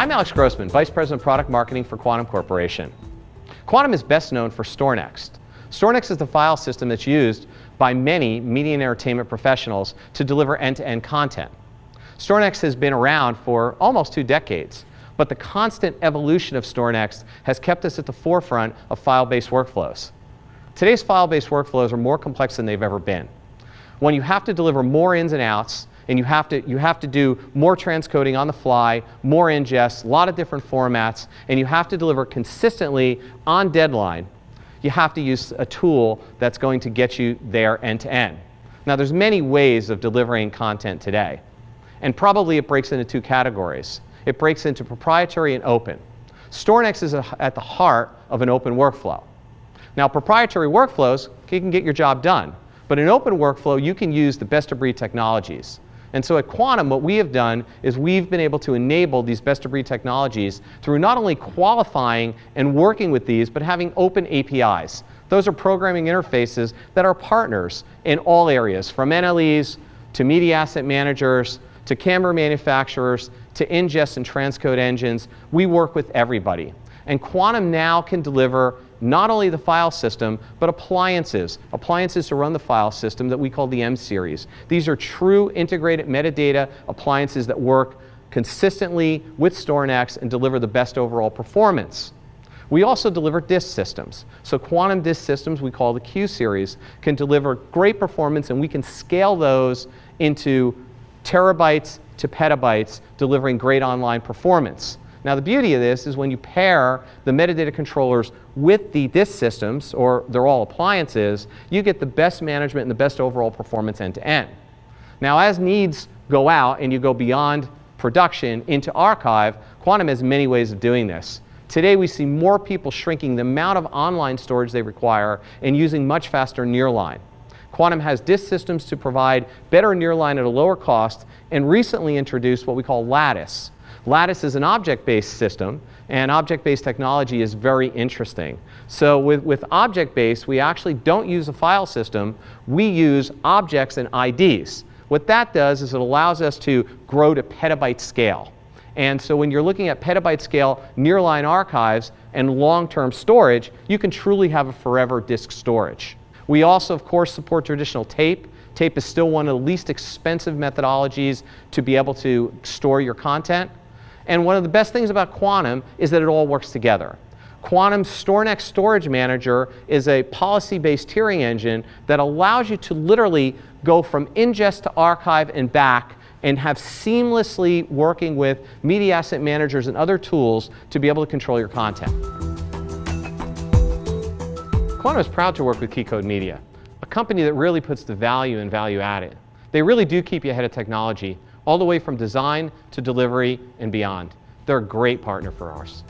I'm Alex Grossman, Vice President of Product Marketing for Quantum Corporation. Quantum is best known for StorNext. StorNext is the file system that's used by many media and entertainment professionals to deliver end-to-end content. StorNext has been around for almost 2 decades, but the constant evolution of StorNext has kept us at the forefront of file-based workflows. Today's file-based workflows are more complex than they've ever been. When you have to deliver more ins and outs, and you have to do more transcoding on the fly, more ingests, a lot of different formats, and you have to deliver consistently on deadline, you have to use a tool that's going to get you there end-to-end. Now, there's many ways of delivering content today, and probably it breaks into 2 categories. It breaks into proprietary and open. StorNext is at the heart of an open workflow. Now, proprietary workflows, you can get your job done, but in open workflow, you can use the best-of-breed technologies. And so at Quantum, what we have done is we've been able to enable these best-of-breed technologies through not only qualifying and working with these, but having open APIs. Those are programming interfaces that are partners in all areas, from NLEs to media asset managers, to camera manufacturers, to ingest and transcode engines. We work with everybody. And Quantum now can deliver not only the file system, but appliances to run the file system that we call the M Series. These are true integrated metadata appliances that work consistently with StorNext and deliver the best overall performance. We also deliver disk systems. So Quantum disk systems, we call the Q Series, can deliver great performance, and we can scale those into terabytes to petabytes, delivering great online performance. Now, the beauty of this is when you pair the metadata controllers with the disk systems, or they're all appliances, you get the best management and the best overall performance end-to-end. Now, as needs go out and you go beyond production into archive, Quantum has many ways of doing this. Today, we see more people shrinking the amount of online storage they require and using much faster nearline. Quantum has disk systems to provide better nearline at a lower cost, and recently introduced what we call Lattus. Lattus is an object-based system, and object-based technology is very interesting. So with object-based, we actually don't use a file system. We use objects and IDs. What that does is it allows us to grow to petabyte scale. And so when you're looking at petabyte scale nearline archives and long-term storage, you can truly have a forever disk storage. We also, of course, support traditional tape. Tape is still one of the least expensive methodologies to be able to store your content. And one of the best things about Quantum is that it all works together. Quantum's StorNext Storage Manager is a policy-based tiering engine that allows you to literally go from ingest to archive and back, and have seamlessly working with media asset managers and other tools to be able to control your content. Quantum is proud to work with Key Code Media, a company that really puts the value and value added. They really do keep you ahead of technology, all the way from design to delivery and beyond. They're a great partner for ours.